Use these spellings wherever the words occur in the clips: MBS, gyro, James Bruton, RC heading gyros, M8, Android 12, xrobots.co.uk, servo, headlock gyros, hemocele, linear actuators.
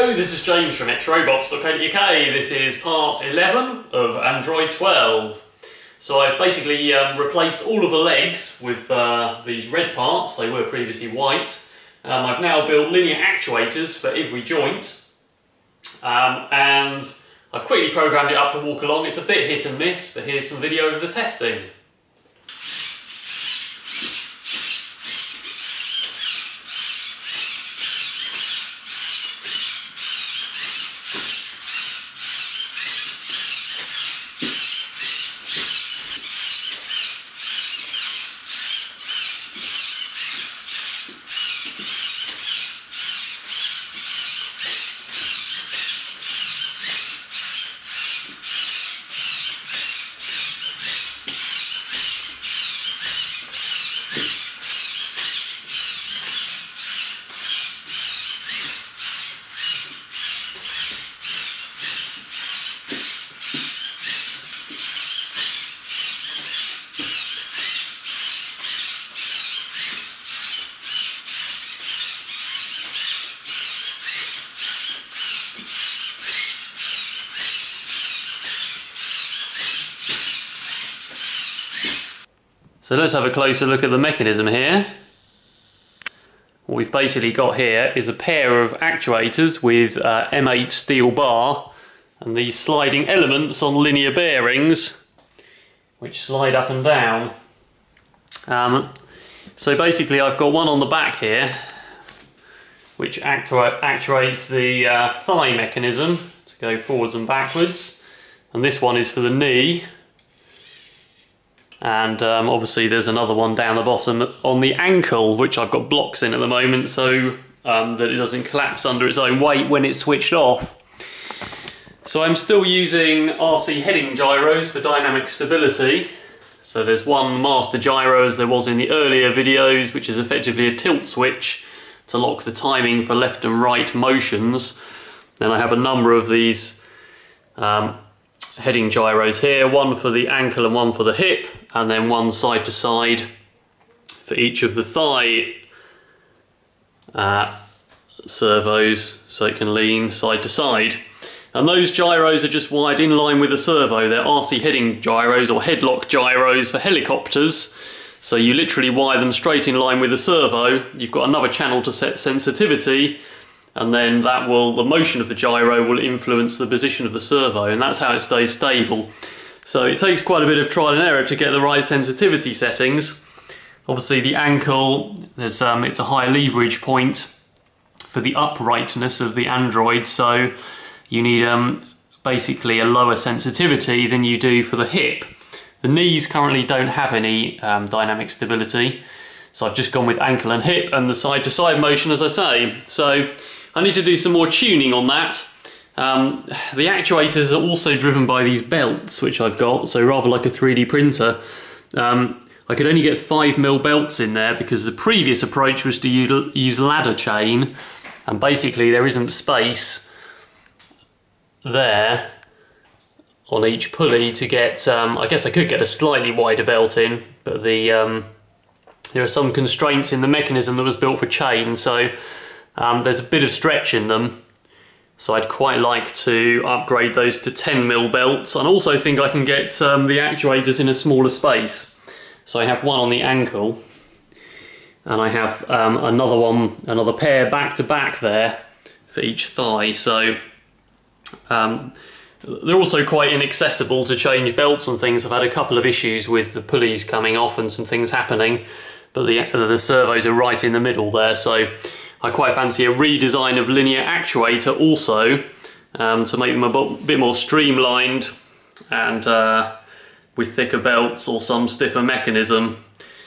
Hello, this is James from xrobots.co.uk. This is part 11 of Android 12. So I've basically replaced all of the legs with these red parts. They were previously white. I've now built linear actuators for every joint. And I've quickly programmed it up to walk along. It's a bit hit and miss, but here's some video of the testing. So let's have a closer look at the mechanism here. What we've basically got here is a pair of actuators with M8 steel bar and these sliding elements on linear bearings which slide up and down. So basically I've got one on the back here which actuates the thigh mechanism to go forwards and backwards, and this one is for the knee. And obviously there's another one down the bottom on the ankle, which I've got blocks in at the moment so that it doesn't collapse under its own weight when it's switched off. So I'm still using RC heading gyros for dynamic stability. So there's one master gyro as there was in the earlier videos, which is effectively a tilt switch to lock the timing for left and right motions. Then I have a number of these heading gyros here, one for the ankle and one for the hip, and then one side to side for each of the thigh servos, so it can lean side to side. And those gyros are just wired in line with the servo. They're RC heading gyros or headlock gyros for helicopters, so you literally wire them straight in line with the servo. You've got another channel to set sensitivity, and then that will, the motion of the gyro will influence the position of the servo, and that's how it stays stable. So it takes quite a bit of trial and error to get the right sensitivity settings. Obviously the ankle, there's it's a high leverage point for the uprightness of the Android, so you need basically a lower sensitivity than you do for the hip. The knees currently don't have any dynamic stability, so I've just gone with ankle and hip and the side to side motion, as I say. So I need to do some more tuning on that. The actuators are also driven by these belts which I've got, so rather like a 3D printer. I could only get 5mm belts in there because the previous approach was to use ladder chain, and basically there isn't space there on each pulley to get, I guess I could get a slightly wider belt in, but the there are some constraints in the mechanism that was built for chain, so there's a bit of stretch in them. So I'd quite like to upgrade those to 10mm belts, and also think I can get the actuators in a smaller space. So I have one on the ankle, and I have another pair back to back there for each thigh. So they're also quite inaccessible to change belts and things. I've had a couple of issues with the pulleys coming off and some things happening, but the servos are right in the middle there, so I quite fancy a redesign of linear actuator also to make them a bit more streamlined and with thicker belts or some stiffer mechanism.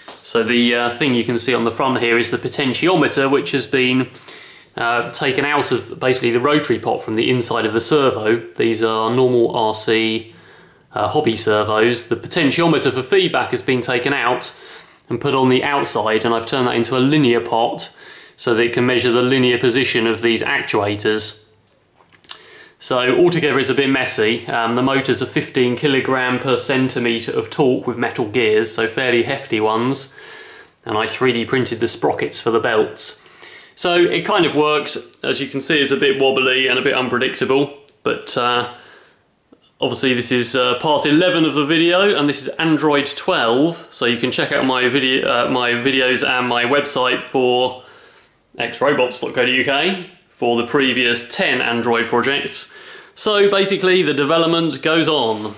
So the thing you can see on the front here is the potentiometer, which has been taken out of basically the rotary pot from the inside of the servo. These are normal RC hobby servos. The potentiometer for feedback has been taken out and put on the outside, and I've turned that into a linear pot, so that it can measure the linear position of these actuators. So altogether it's a bit messy. The motors are 15 kg per centimetre of torque with metal gears, so fairly hefty ones, and I 3D printed the sprockets for the belts. So it kind of works. As you can see, it's a bit wobbly and a bit unpredictable, but obviously this is part 11 of the video, and this is Android 12, so you can check out my video, my videos and my website for xrobots.co.uk for the previous 10 Android projects. So basically the development goes on.